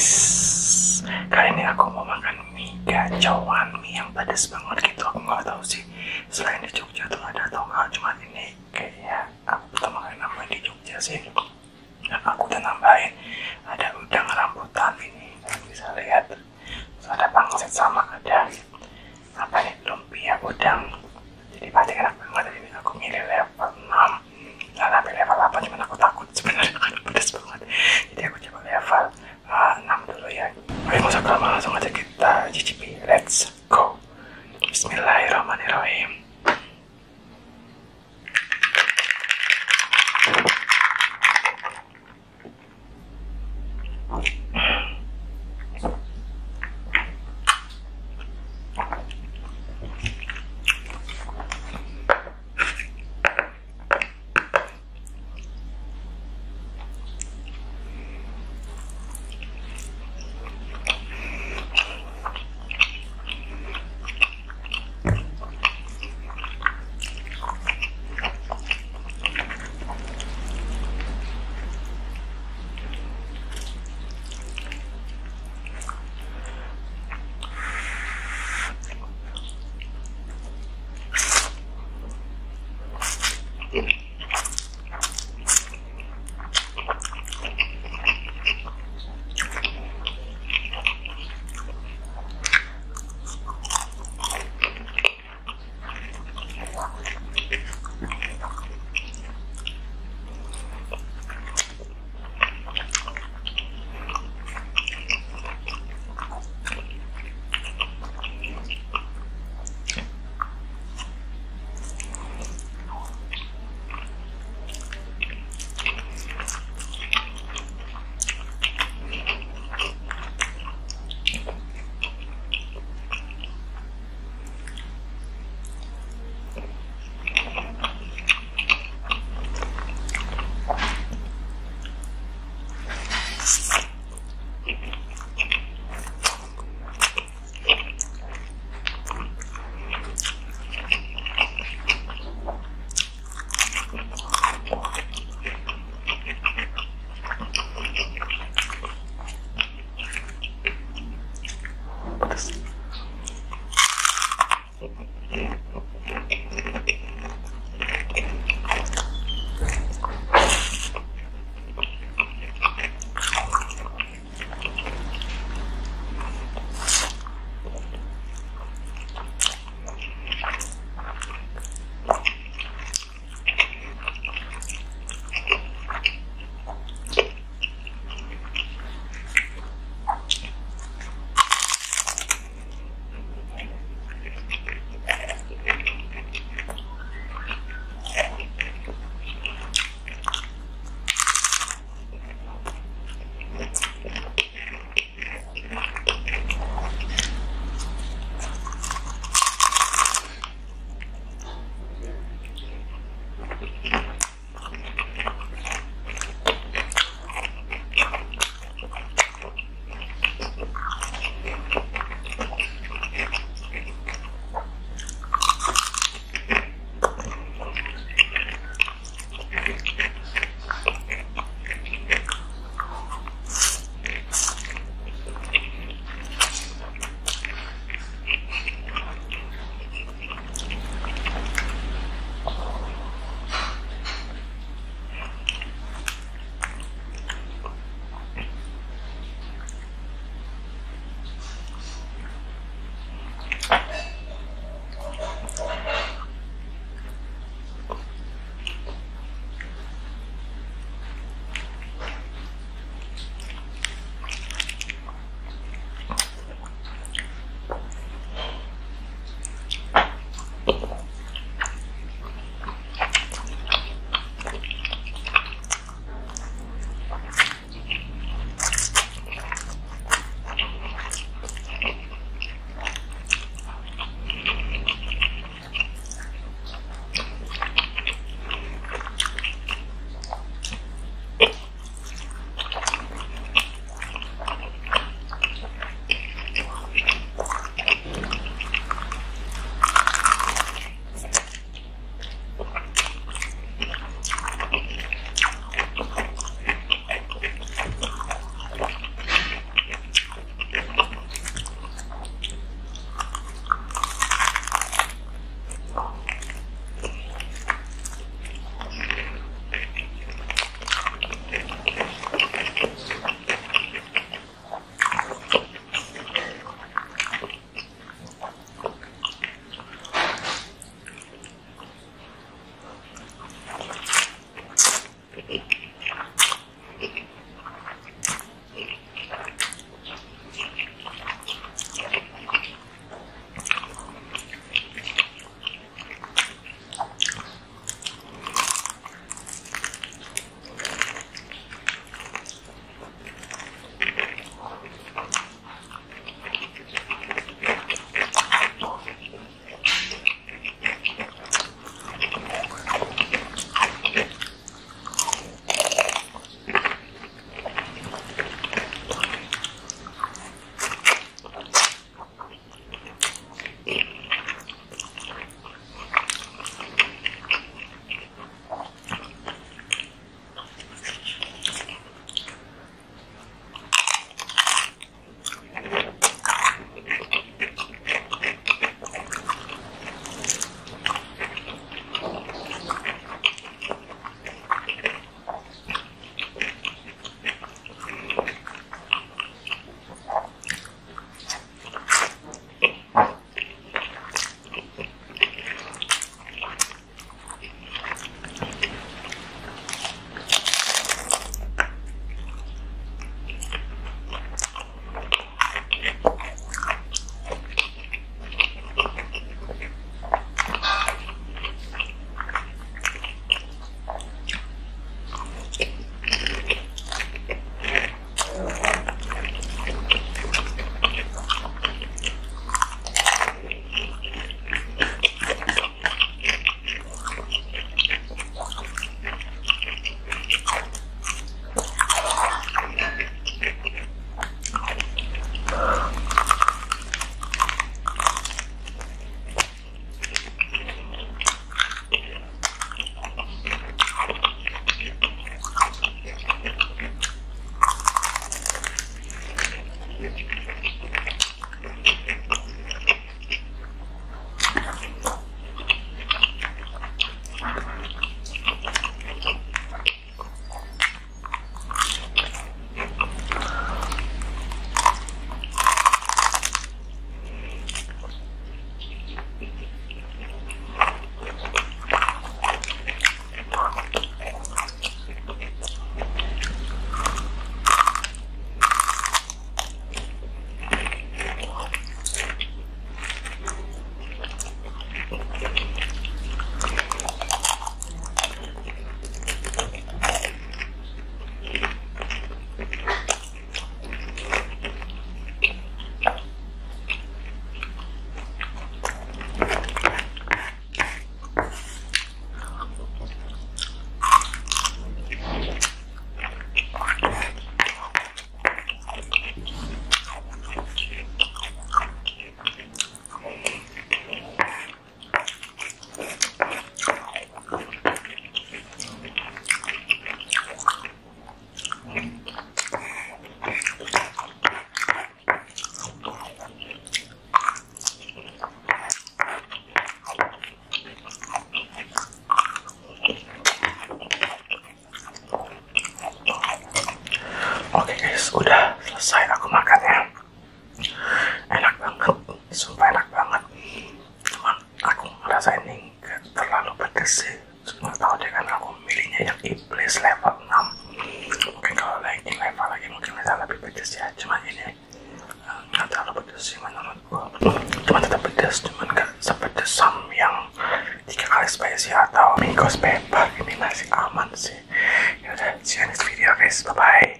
guys, kali ini aku mau makan mie gacoan, mie yang pedes banget gitu. Aku nggak tahu sih selain di Jogja tuh ada atau nggak, cuma ini kayak aku pertama kali nambahin di Jogja sih. Dan aku udah nambahin ada udang rambutan ini, kalian bisa lihat. Terus ada pangsit sama ada apa nih, lumpia udang. Jadi pasti enak banget. Ini aku milih level 6, nggak sampai level 8, cuma aku takut sebenarnya kan pedes banget. Jadi aku coba level 6 dulu ya. Oke, masuk lama, langsung aja kita cicipi, let's go. Bismillahirrahmanirrahim. udah selesai aku makannya. Enak banget, sumpah enak banget. Cuman aku ngerasa ini gak terlalu pedes sih. Cuma tahu deh kan aku milihnya yang iblis level 6. Mungkin kalau yang level lagi mungkin bisa lebih pedes ya. Cuman ini gak terlalu pedes sih menurut gua. Cuman tetap pedes, cuman gak sepedes sama yang 3 kali spicy atau mie ghost pepper. Ini masih aman sih. Yaudah, see you next video guys, bye bye.